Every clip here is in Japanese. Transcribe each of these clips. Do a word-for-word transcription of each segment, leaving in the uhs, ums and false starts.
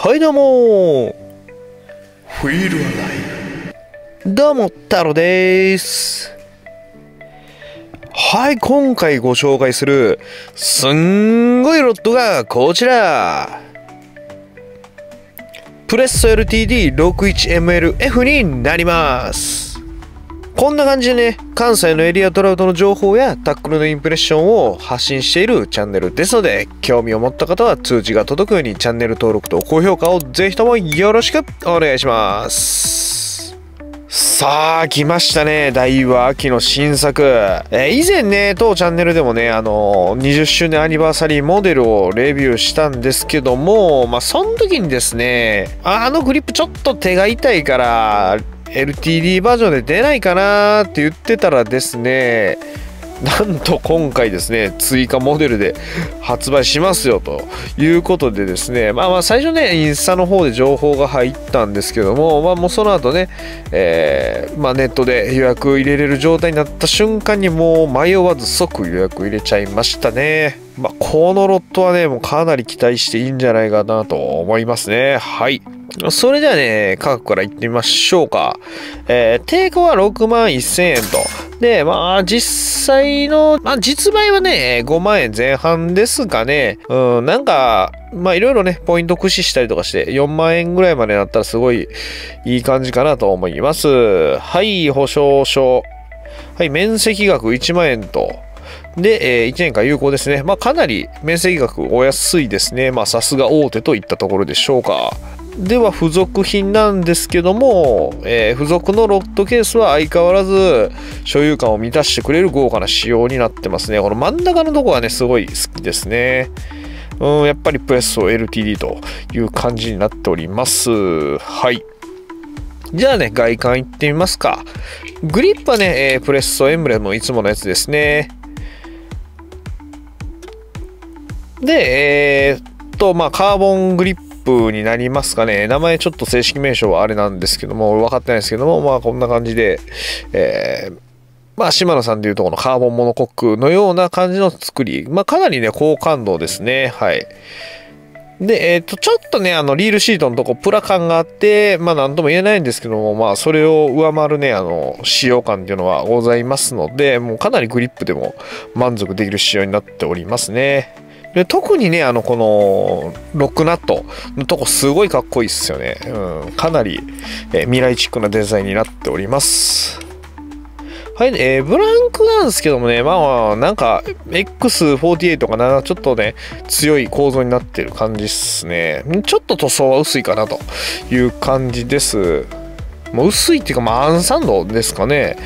はいどうもフィールアライブ、どうも太郎でーす。はい、今回ご紹介するすんごいロットがこちら、Presso エルティーディーろくじゅういちエムエルエフ になります。こんな感じでね、関西のエリアトラウトの情報やタックルのインプレッションを発信しているチャンネルですので、興味を持った方は通知が届くようにチャンネル登録と高評価をぜひともよろしくお願いします。さあ来ましたね、大和秋の新作、えー、以前ね当チャンネルでもね、あのー、にじゅっしゅうねんアニバーサリーモデルをレビューしたんですけども、まあその時にですね、 あ, あのグリップちょっと手が痛いからエルティーディー バージョンで出ないかなーって言ってたらですね、なんと今回ですね追加モデルで発売しますよということでですね、まあまあ最初ねインスタの方で情報が入ったんですけども、まあもうその後ね、えーまあ、ネットで予約入れれる状態になった瞬間にもう迷わず即予約入れちゃいましたね。まあこのロットはねもうかなり期待していいんじゃないかなと思いますね。はい、それではね、価格からいってみましょうか。えー、定価は ろくまんせんえんと。で、まあ、実際の、まあ、実売はね、ごまんえんぜん半ですかね。うん、なんか、まあ、いろいろね、ポイント駆使したりとかして、よんまんえんぐらいまでなったらすごいいい感じかなと思います。はい、保証書。はい、面積額いちまんえんと。で、えー、いちねんかん有効ですね。まあ、かなり面積額お安いですね。まあ、さすが大手といったところでしょうか。では付属品なんですけども、えー、付属のロットケースは相変わらず所有感を満たしてくれる豪華な仕様になってますね。この真ん中のとこがねすごい好きですね。うん、やっぱりプレッソ エルティーディー という感じになっております。はい、じゃあね外観いってみますか。グリップはね、えー、プレッソエンブレムいつものやつですね。でえー、っとまあカーボングリップになりますかね。名前ちょっと正式名称はあれなんですけども分かってないですけども、まあこんな感じで、えー、まあ島野さんでいうとこのカーボンモノコックのような感じの作り、まあかなりね好感度ですね。はい、でえっとちょっとねあのリールシートのとこプラ感があって、まあ何とも言えないんですけども、まあそれを上回るねあの使用感っていうのはございますので、もうかなりグリップでも満足できる仕様になっておりますね。で特にねあのこのロックナットのとこすごいかっこいいっすよね。うん、かなりえ未来チックなデザインになっております。はい、えー、ブランクなんですけどもね、まあ、まあ、なんか エックスよんじゅうはち とかなちょっとね強い構造になってる感じっすね。ちょっと塗装は薄いかなという感じです。もう薄いっていうか、まあ、アンサンドですかね。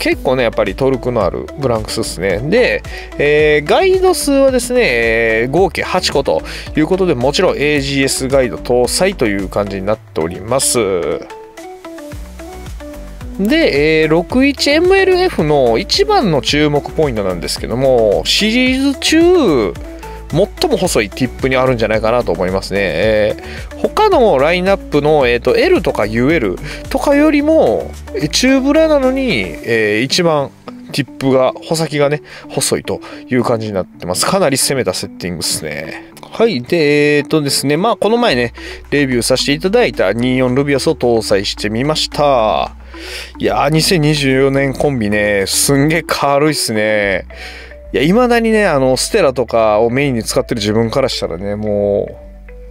結構ね、やっぱりトルクのあるブランクスですね。で、えー、ガイド数はですね、えー、合計はち個ということで、もちろん エージーエス ガイド搭載という感じになっております。で、えー、ろくじゅういちエムエルエフ の一番の注目ポイントなんですけども、シリーズ中、最も細いティップにあるんじゃないかなと思いますね。えー、他のラインナップの、えー、と エル とか ユーエル とかよりも中ブラなのに、えー、一番ティップが穂先がね細いという感じになってます。かなり攻めたセッティングですね。はい。で、えー、っとですね、まあこの前ねレビューさせていただいたにじゅうよんルビアスを搭載してみました。いやーにせんにじゅうよねんコンビねすんげえ軽いっすね。いや、未だにね、あの、ステラとかをメインに使ってる自分からしたらね、も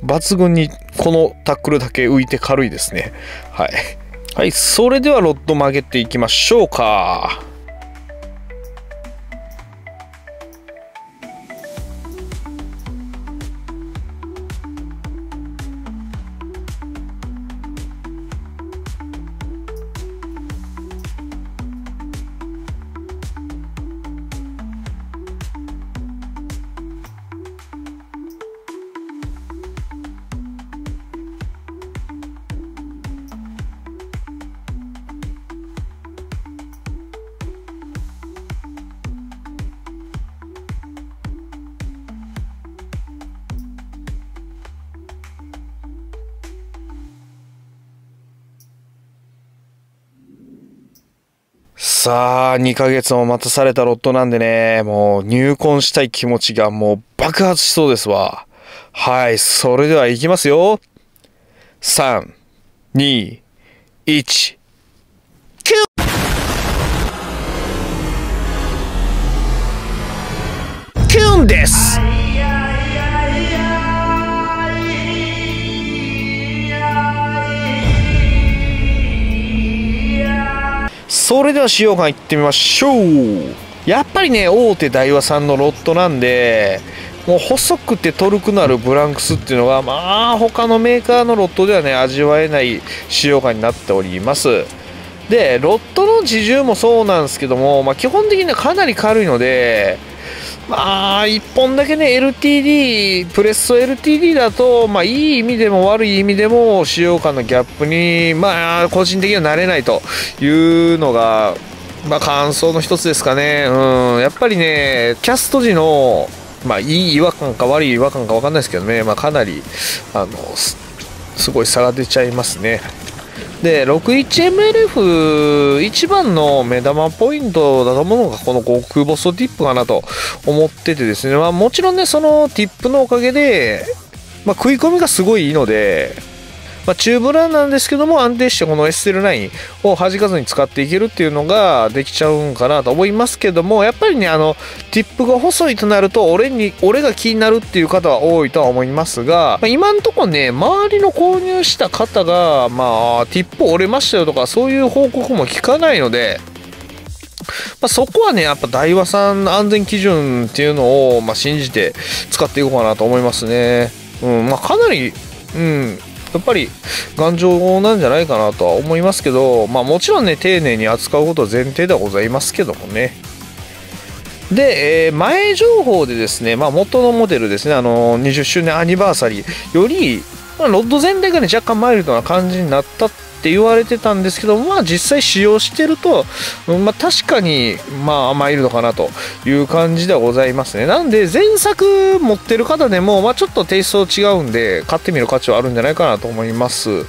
う、抜群にこのタックルだけ浮いて軽いですね。はい。はい、それではロッド曲げていきましょうか。さあにかげつも待たされたロットなんでね、もう入魂したい気持ちがもう爆発しそうですわ。はい、それではいきますよ。さん、に、いち。キュンです。それでは使用感いってみましょう。やっぱりね、大手ダイワさんのロットなんで、もう細くてトルクのあるブランクスっていうのが、まあ他のメーカーのロットではね、味わえない使用感になっております。でロットの自重もそうなんですけども、まあ、基本的にはかなり軽いので、まあいっぽんだけね エルティーディー プレッソ エルティーディー だと、まあ、いい意味でも悪い意味でも使用感のギャップに、まあ、個人的には慣れないというのが、まあ、感想の一つですかね。うん、やっぱりねキャスト時の、まあ、いい違和感か悪い違和感か分かんないですけどね、まあ、かなりあの す, すごい差が出ちゃいますね。で ろくじゅういちエムエルエフ 一番の目玉ポイントだと思うのがこの極細ティップかなと思っててですね、まあ、もちろんねそのティップのおかげで、まあ、食い込みがすごいいいので、まあ、中ブラなんですけども安定してこの エスエルナイン を弾かずに使っていけるっていうのができちゃうんかなと思いますけども、やっぱりねあのティップが細いとなると俺に俺が気になるっていう方は多いとは思いますが、まあ、今んとこね周りの購入した方が、まあ、ティップ折れましたよとかそういう報告も聞かないので、まあ、そこはねやっぱダイワさんの安全基準っていうのを、まあ、信じて使っていこうかなと思いますね。うん、まあ、かなりうんやっぱり頑丈なんじゃないかなとは思いますけど、まあ、もちろんね丁寧に扱うことは前提ではございますけどもね。で、えー、前情報でですね、まあ、元のモデルですね、あのー、にじゅっしゅうねんアニバーサリーより、まあ、ロッド全体がね若干マイルドな感じになったって言われてたんですけど、まあ、実際使用してると、まあ、確かにまあマイルドかなという感じではございますね。なんで前作持ってる方でも、まあ、ちょっとテイスト違うんで買ってみる価値はあるんじゃないかなと思います。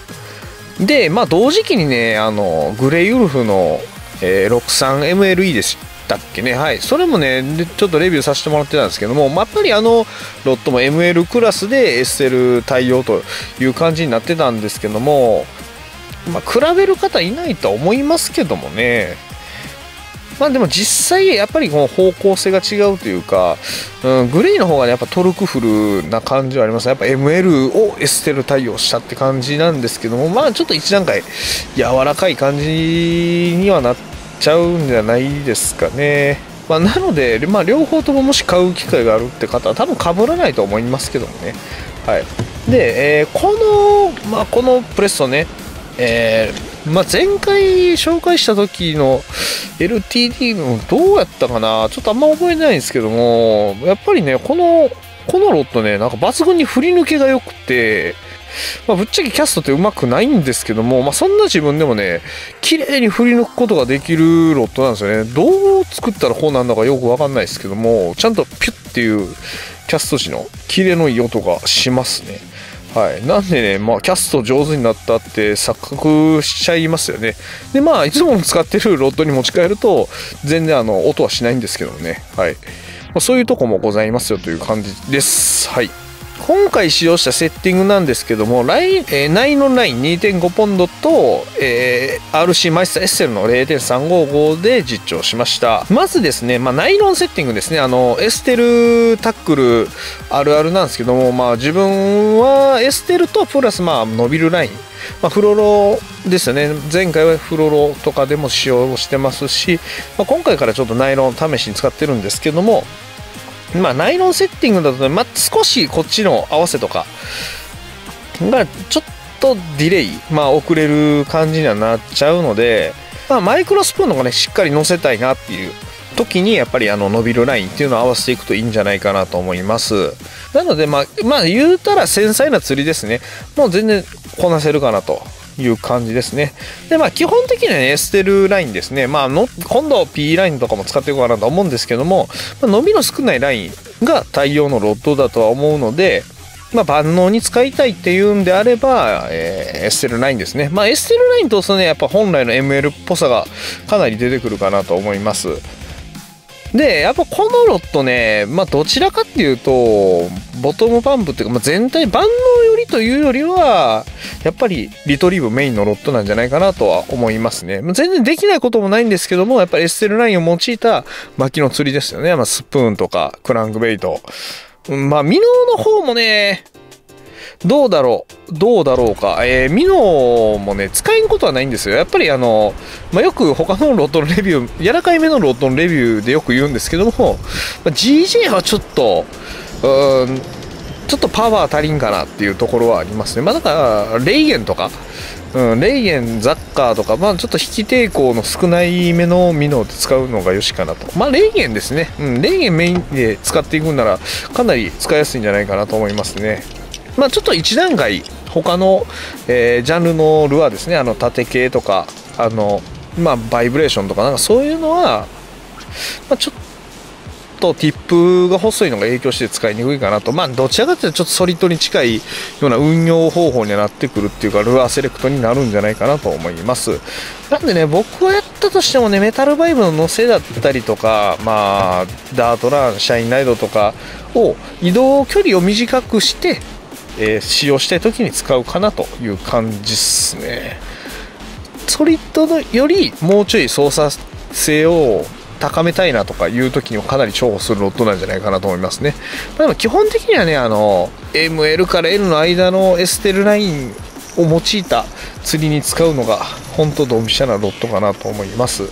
で、まあ、同時期にねあのグレイウルフの、えー、ろくじゅうさんエムエルイー でしたっけね、はい、それもねちょっとレビューさせてもらってたんですけども、まあ、やっぱりあのロットも エムエル クラスで エスエル 対応という感じになってたんですけども、まあ比べる方いないとは思いますけどもね、まあ、でも実際やっぱりこの方向性が違うというか、うん、グレーの方が、ね、やっぱトルクフルな感じはあります。やっぱ エムエル をエステル対応したって感じなんですけども、まあちょっと一段階柔らかい感じにはなっちゃうんじゃないですかね。まあ、なので、まあ、両方とももし買う機会があるって方は多分被らないと思いますけどもね、はい。で、えー、この、まあ、このプレストねえーまあ、前回紹介した時の エルティーディー のどうやったかなちょっとあんま覚えてないんですけども、やっぱりねこのこのロットねなんか抜群に振り抜けが良くて、まあ、ぶっちゃけキャストってうまくないんですけども、まあ、そんな自分でもね綺麗に振り抜くことができるロットなんですよね。どう作ったらこうなんだかよく分かんないですけども、ちゃんとピュッっていうキャスト時のキレのいい音がしますね。はい、なんでね、まあ、キャスト上手になったって錯覚しちゃいますよね。で、まあ、いつも使ってるロッドに持ち帰ると、全然あの音はしないんですけどね。はい。まあ、そういうとこもございますよという感じです。はい。今回使用したセッティングなんですけども、ナイロンライン にてんご ポンドと、えー、アールシー マイスター エスエル の れいてんさんごご で実調しました。まずですね、まあ、ナイロンセッティングですね、あのエステルタックルあるあるなんですけども、まあ、自分はエステルとプラスまあ伸びるライン、まあ、フロロですよね。前回はフロロとかでも使用してますし、まあ、今回からちょっとナイロン試しに使ってるんですけども、まあ、ナイロンセッティングだと、ね、まあ、少しこっちの合わせとかがちょっとディレイ、まあ、遅れる感じにはなっちゃうので、まあ、マイクロスプーンの方がねしっかり乗せたいなっていう時にやっぱりあの伸びるラインっていうのを合わせていくといいんじゃないかなと思います。なのでまあ、まあ、言うたら繊細な釣りですね。もう全然こなせるかなという感じですね。で、まあ、基本的には、ね、エステルラインですね。まあ、の今度 P ラインとかも使っていこうかなと思うんですけども、まあ、伸びの少ないラインが対応のロッドだとは思うので、まあ、万能に使いたいっていうんであれば、えー、エステルラインですね。まあ、エステルラインとそのねやっぱ本来の エムエル っぽさがかなり出てくるかなと思います。で、やっぱこのロットね、まあどちらかっていうと、ボトムパンプっていうか、まあ、全体万能よりというよりは、やっぱりリトリーブメインのロットなんじゃないかなとは思いますね。全然できないこともないんですけども、やっぱり エスエルナイン を用いた薪の釣りですよね。まあ、スプーンとかクランクベイト。まあ、ミノーの方もね、どうだろうどうだろうか。えー、ミノもね、使えんことはないんですよ。やっぱりあの、まあ、よく他のロットのレビュー、柔らかいめのロットのレビューでよく言うんですけども、まあ、ジージェー はちょっと、うーん、ちょっとパワー足りんかなっていうところはありますね。まあ、だから、レイゲンとか、うん、レイゲン、ザッカーとか、まあ、ちょっと引き抵抗の少ない目のミノーって使うのがよしかなと。まあ、レイゲンですね。うん、レイゲンメインで使っていくんなら、かなり使いやすいんじゃないかなと思いますね。まあちょっと一段階他の、えー、ジャンルのルアーですね、あの縦系とか、あの、まあ、バイブレーションとか、なんかそういうのは、まあ、ちょっとティップが細いのが影響して使いにくいかなと、まあ、どちらかというとちょっとソリッドに近いような運用方法になってくるっていうか、ルアーセレクトになるんじゃないかなと思います。なんでね、僕はやったとしてもね、メタルバイブの乗せだったりとか、まあ、ダートラン、シャインライドとかを移動距離を短くして、えー、使用したい時に使うかなという感じですね。ソリッドのよりもうちょい操作性を高めたいなとかいう時にもかなり重宝するロットなんじゃないかなと思いますね。でも基本的にはね、あの エムエル から L の間の エスエルナイン を用いた釣りに使うのが本当ドンピシャなロットかなと思います。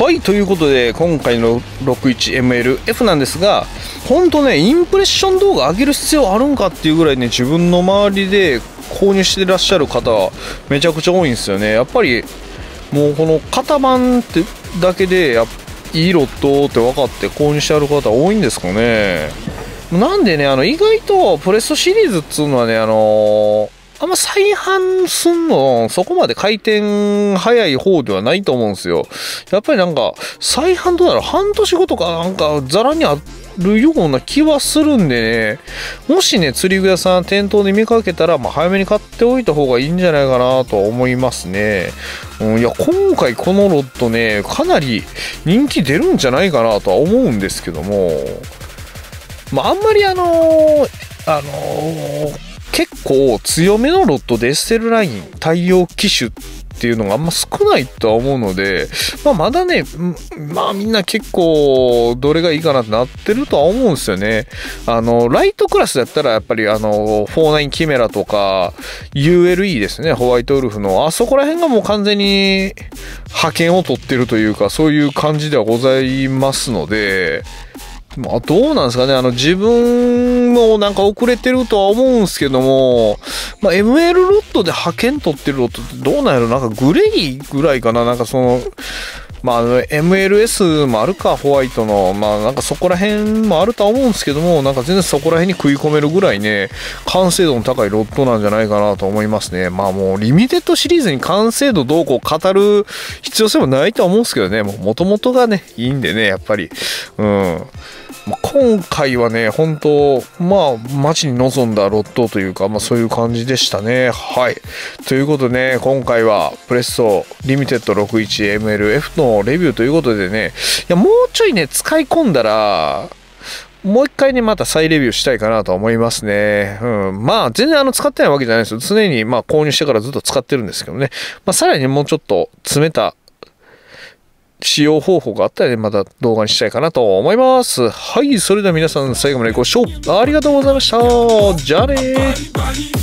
はい、ということで今回の ろくじゅういちエムエルエフ なんですが、本当ね、インプレッション動画上げる必要あるんかっていうぐらいね、自分の周りで購入してらっしゃる方はめちゃくちゃ多いんですよね。やっぱりもうこの型番ってだけでやいいロットって分かって購入してある方多いんですかね。なんでね、あの意外とプレストシリーズっつうのはね、あのーあんま再販すんの、そこまで回転早い方ではないと思うんですよ。やっぱりなんか、再販どうだろう、半年後とかなんかザラにあるような気はするんでね、もしね、釣り具屋さん店頭で見かけたら、まあ、早めに買っておいた方がいいんじゃないかなとは思いますね。うん、いや、今回このロットね、かなり人気出るんじゃないかなとは思うんですけども、まあ、あんまりあのー、あのー、結構強めのロットで エスエルナイン 対応機種っていうのがあんま少ないとは思うので、まあ、まだね、まあみんな結構どれがいいかなってなってるとは思うんですよね。あの、ライトクラスだったらやっぱりあの、フォーナインキメラとか ユーエルイー ですね、ホワイトウルフの、あそこら辺がもう完全に覇権を取ってるというか、そういう感じではございますので、まあどうなんですかね、あの自分もなんか遅れてるとは思うんですけども、まあ、エムエル ロットで覇権取ってるロットってどうなんやろ、なんかグレイぐらいかな、なんかその、まあ、あの エムエルエス もあるか、ホワイトの、まあなんかそこら辺もあるとは思うんですけども、なんか全然そこら辺に食い込めるぐらいね、完成度の高いロットなんじゃないかなと思いますね。まあもうリミテッドシリーズに完成度どうこう語る必要性もないとは思うんですけどね、もう元々がね、いいんでね、やっぱり。うん。今回はね、本当、まあ、待ちに望んだロットというか、まあ、そういう感じでしたね。はい。ということでね、今回は、プレッソリミテッド ろくじゅういちエムエルエフ のレビューということでね、いや、もうちょいね、使い込んだら、もう一回ね、また再レビューしたいかなと思いますね。うん。まあ、全然あの、使ってないわけじゃないですよ。常に、まあ、購入してからずっと使ってるんですけどね。まあ、さらにもうちょっと、詰めた、使用方法があったら、ね、また動画にしたいかなと思います。はい、それでは皆さん最後までご視聴ありがとうございました。じゃあねー。